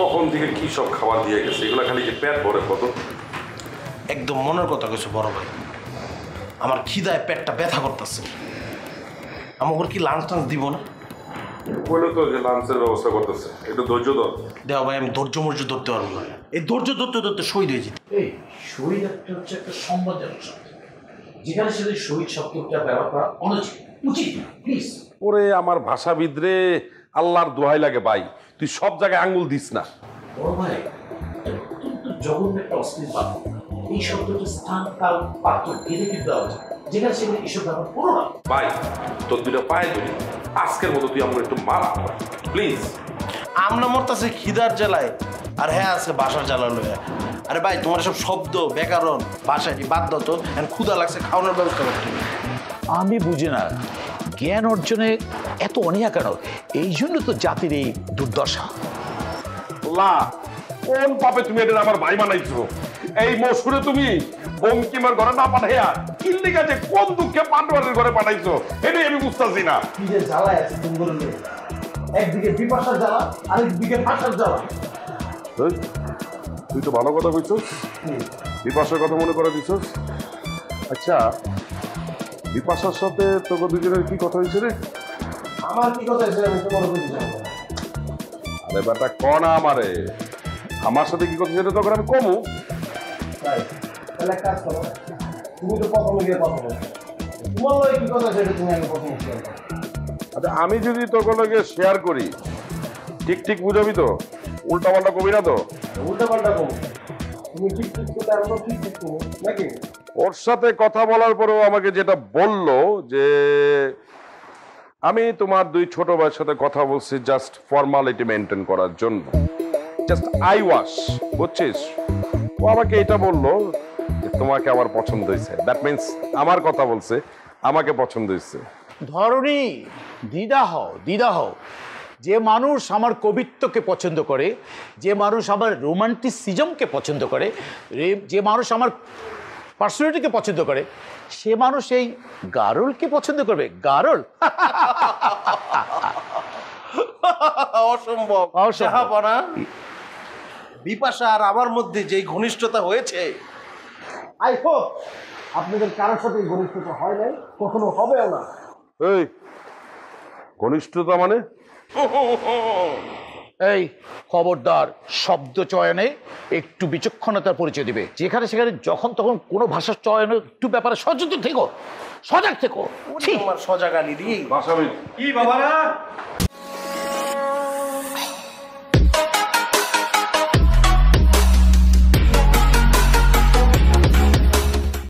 কখন থেকে কী সব খাবার দিয়ে গেছে, এগুলো খালি কি পেট ভরে? কত একদম মনের কথা কিছু বড় ভাই, আমার খিদায় পেটটা ব্যথা করতেছে। আমাকে কি লাঞ্চ টাঞ্চ দিব না? বললো তো যে লাঞ্চের ব্যবস্থা করতেছে, একটু ধৈর্য ধর। দেখ ভাই, আমি ধৈর্য মর্য ধরতে পারবো না। এই ধৈর্য ধরতে ধরতে শহীদ হয়ে যেত। এই শহীদ একটা হচ্ছে একটা সম্মানজনক শব্দ, যেখানে সেটা শহীদ শব্দটা ব্যবহার করা অনুচিত, উচিত না প্লিজ। ওরে আমার ভাষাবিদরে, আল্লাহর দোহাই লাগে ভাই, তুই সব জায়গায় আঙুল দিস না। বড় ভাই জঘন্য একটা অশ্লীল বাক্য, এই শব্দটা স্থান কাল পাত্র কেড়ে কিন্তু দেওয়া উচিত, যেখানে সেখানে এইসব ব্যবহার করো না। ভাই তোর দুটো পায়ে ধরি, আজকের মতো তুই আমার একটু মার প্লিজ। আমরা মরতাছে খিদার জ্বালায়, আর হ্যাঁ আজকে বাসার জ্বালা লইয়া। আরে ভাই তোমার সব শব্দ ব্যাকরণ ভাষা কি বাদ দাও তো, এখন ক্ষুধা লাগছে, খাওয়ানোর ব্যবস্থা করতে। আমি বুঝি না জ্ঞান অর্জনে এত অনীহা কেন, এই জন্য তো জাতির এই দুর্দশা। আল্লাহ কোন পাপে তুমি এটা আমার ভাই বানাইছো? এই মসুরে তুমি বঙ্কিমার ঘরে না পাঠাইয়া কিল্লি গাছে কোন দুঃখে পাণ্ডবের ঘরে পাঠাইছো, এটাই আমি বুঝতেছি না। জ্বালায় আছে একদিকে বিপাশার জ্বালা, আরেকদিকে ভাষার জ্বালা। তুই তো ভালো কথা কইছস, বিপাশার কথা মনে করে দিছস। আচ্ছা বিপাশার সাথে তোকে দুজনের কি কথা হয়েছে রে? আমার কি কথা হয়েছে আমি তোমার বুঝি না। আরে ব্যাটা কনা আমারে, আমার সাথে কি কথা হয়েছে তখন আমি কমু? তাই তাহলে এক কাজ করো, তুমি তো প্রথমে গিয়ে কথা বলো, তোমার লগে কি কথা হয়েছে তুমি আগে প্রথমে শেয়ার করো। আচ্ছা আমি যদি তোকে লগে শেয়ার করি ঠিক ঠিক বুঝাবি তো, উল্টা পাল্টা কবি না তো? উল্টা পাল্টা কবি তুমি ঠিক ঠিক করতে আর তো ঠিক ঠিক করো নাকি? ওর সাথে কথা বলার পরেও আমাকে যেটা বললো যে আমি তোমার দুই ছোট ভাইয়ের সাথে কথা বলছি জাস্ট ফর্মালিটি মেনটেন করার জন্য, জাস্ট আই ওয়াশ, বুঝছিস? ও আমাকে এটা বললো যে তোমাকে আমার পছন্দ হয়েছে, দ্যাট মিনস আমার কথা বলছে, আমাকে পছন্দ হয়েছে। ধরনী দিদা হও, দিদা হও। যে মানুষ আমার কবিত্বকে পছন্দ করে, যে মানুষ আমার রোমান্টিসিজমকে পছন্দ করে, যে মানুষ আমার পার্সোনালিটিকে পছন্দ করে, সে মানুষ এই গারুলকে পছন্দ করবে? গারুল অসম্ভব। বিপাশা আর আমার মধ্যে যে ঘনিষ্ঠতা হয়েছে, আই হোপ আপনাদের কারোর সাথে ঘনিষ্ঠতা হয় নাই, কখনো হবেও না। এই ঘনিষ্ঠতা মানে? এই খবরদার, শব্দ চয়নে একটু বিচক্ষণতার পরিচয় দিবে। যেখানে সেখানে যখন তখন কোনো ভাষার চয়নে একটু ব্যাপারে সচেতন থেকো, সজাগ থেকো। সজাগ আনি দিই কি বাবা।